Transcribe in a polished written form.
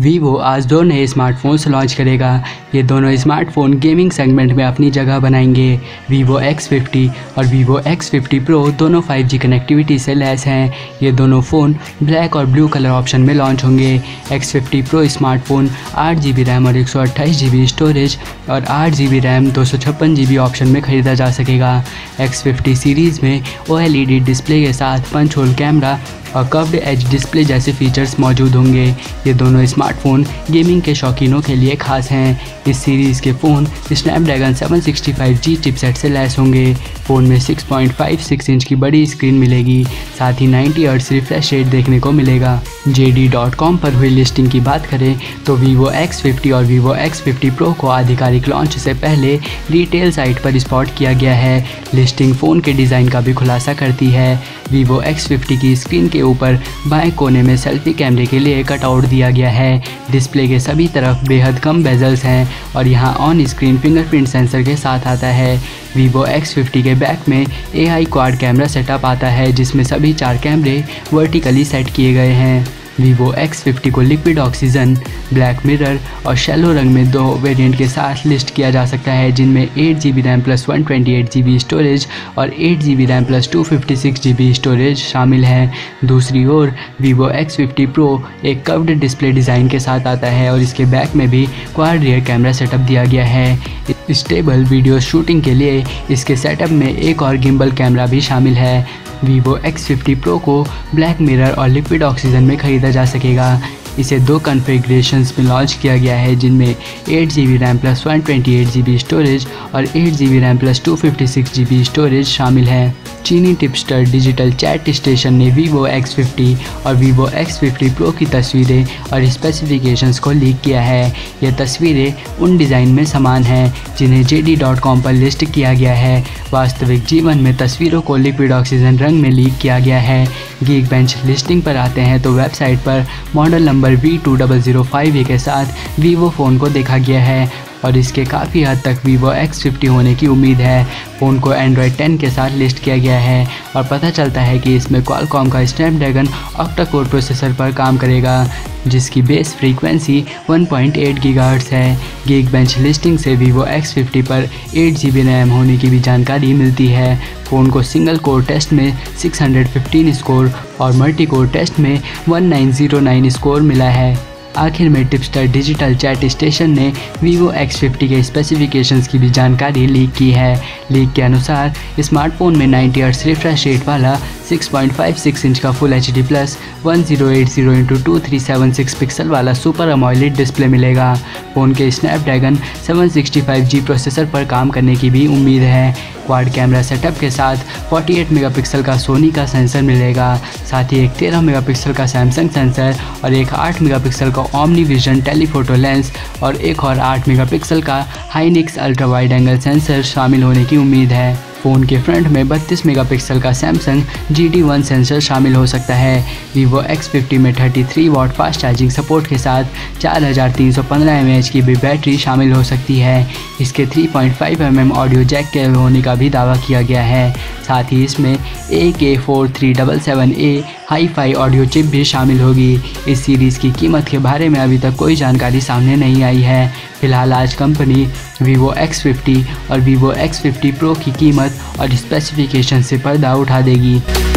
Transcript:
Vivo आज दो नए स्मार्टफोन्स लॉन्च करेगा। ये दोनों स्मार्टफोन गेमिंग सेगमेंट में अपनी जगह बनाएंगे। वीवो X50 और वीवो X50 Pro दोनों 5G कनेक्टिविटी से लैस हैं। ये दोनों फ़ोन ब्लैक और ब्लू कलर ऑप्शन में लॉन्च होंगे। X50 Pro smartphone 8GB RAM और 128GB स्टोरेज और 8GB रैम 256GB ऑप्शन में ख़रीदा जा सकेगा। X50 सीरीज़ में OLED डिस्प्ले के साथ पंच होल कैमरा और कर्व्ड एज डिस्प्ले जैसे फीचर्स मौजूद होंगे। ये दोनों स्मार्टफोन गेमिंग के शौकीनों के लिए खास हैं। इस सीरीज़ के फ़ोन स्नैपड्रैगन 765G चिपसेट से लैस होंगे। फ़ोन में 6.56 इंच की बड़ी स्क्रीन मिलेगी, साथ ही 90 हर्ट्ज रिफ्रेश रेट देखने को मिलेगा। JD.com पर हुई लिस्टिंग की बात करें तो वीवो X50 और वीवो X50 Pro को आधिकारिक लॉन्च से पहले रिटेल साइट पर स्पॉट किया गया है। लिस्टिंग फ़ोन के डिज़ाइन का भी खुलासा करती है। वीवो X50 की स्क्रीन के ऊपर बाएं कोने में सेल्फी कैमरे के लिए कटआउट दिया गया है। डिस्प्ले के सभी तरफ बेहद कम बेजल्स हैं और यहाँ ऑन स्क्रीन फिंगरप्रिंट सेंसर के साथ आता है। वीवो X50 के बैक में AI क्वाड कैमरा सेटअप आता है, जिसमें सभी 4 कैमरे वर्टिकली सेट किए गए हैं। वीवो X50 को लिक्विड ऑक्सीजन, ब्लैक मिरर और शैलो रंग में 2 वेरिएंट के साथ लिस्ट किया जा सकता है, जिनमें 8GB RAM plus 128GB storage और 8GB RAM plus 256GB storage शामिल है। दूसरी ओर वीवो X50 Pro एक कर्व्ड डिस्प्ले डिज़ाइन के साथ आता है और इसके बैक में भी क्वाड रियर कैमरा सेटअप दिया गया है। स्टेबल वीडियो शूटिंग के लिए इसके सेटअप में एक और गिम्बल कैमरा भी शामिल है। वीवो X50 Pro को ब्लैक मिरर और लिक्विड ऑक्सीजन में खरीदा जा सकेगा। इसे 2 कॉन्फ़िगरेशंस में लॉन्च किया गया है, जिनमें 8GB RAM plus 128GB storage और 8GB RAM plus 256GB storage शामिल है। चीनी टिपस्टर डिजिटल चैट स्टेशन ने वीवो X50 और वीवो X50 Pro की तस्वीरें और स्पेसिफिकेशंस को लीक किया है। यह तस्वीरें उन डिज़ाइन में समान हैं जिन्हें JD.com पर लिस्ट किया गया है। वास्तविक जीवन में तस्वीरों को लिक्विड ऑक्सीजन रंग में लीक किया गया है। Geekbench लिस्टिंग पर आते हैं तो वेबसाइट पर मॉडल नंबर V2005A के साथ वीवो फ़ोन को देखा गया है और इसके काफ़ी हद तक वीवो X50 होने की उम्मीद है। फ़ोन को एंड्रॉयड 10 के साथ लिस्ट किया गया है और पता चलता है कि इसमें क्वालकॉम का स्नैपड्रैगन ऑक्टा-कोर प्रोसेसर पर काम करेगा, जिसकी बेस फ्रीक्वेंसी 1.8 गीगाहर्ट्ज़ है। Geekbench लिस्टिंग से वीवो X50 पर 8GB रैम होने की भी जानकारी मिलती है। फ़ोन को सिंगल कोर टेस्ट में 615 स्कोर और मल्टी कोर टेस्ट में 1909 स्कोर मिला है। आखिर में टिपस्टर डिजिटल चैट स्टेशन ने वीवो X50 के स्पेसिफिकेशंस की भी जानकारी लीक की है। लीक के अनुसार स्मार्टफोन में 90 हर्ट्ज रिफ्रेश रेट वाला 6.56 इंच का full HD plus 1080x2376 pixel वाला सुपर अमोलेड डिस्प्ले मिलेगा। फ़ोन के स्नैपड्रैगन 765G प्रोसेसर पर काम करने की भी उम्मीद है। क्वाड कैमरा सेटअप के साथ 48 मेगापिक्सल का सोनी का सेंसर मिलेगा, साथ ही एक 13 मेगापिक्सल का सैमसंग सेंसर और एक 8 मेगापिक्सल का OmniVision टेलीफोटो लेंस और एक और 8 मेगापिक्सल का Hynix ultra wide angle sensor शामिल होने की उम्मीद है। फ़ोन के फ्रंट में 32 मेगापिक्सल का सैमसंग GT1 सेंसर शामिल हो सकता है। वीवो X50 में 33 वाट फास्ट चार्जिंग सपोर्ट के साथ 4315 mAh की भी बैटरी शामिल हो सकती है। इसके 3.5mm ऑडियो जैक के होने का भी दावा किया गया है। साथ ही इसमें AK4327A हाई-फाई ऑडियो चिप भी शामिल होगी। इस सीरीज़ की कीमत के बारे में अभी तक कोई जानकारी सामने नहीं आई है। फिलहाल आज कंपनी वीवो X50 और वीवो X50 Pro की कीमत और स्पेसिफिकेशन से पर्दा उठा देगी।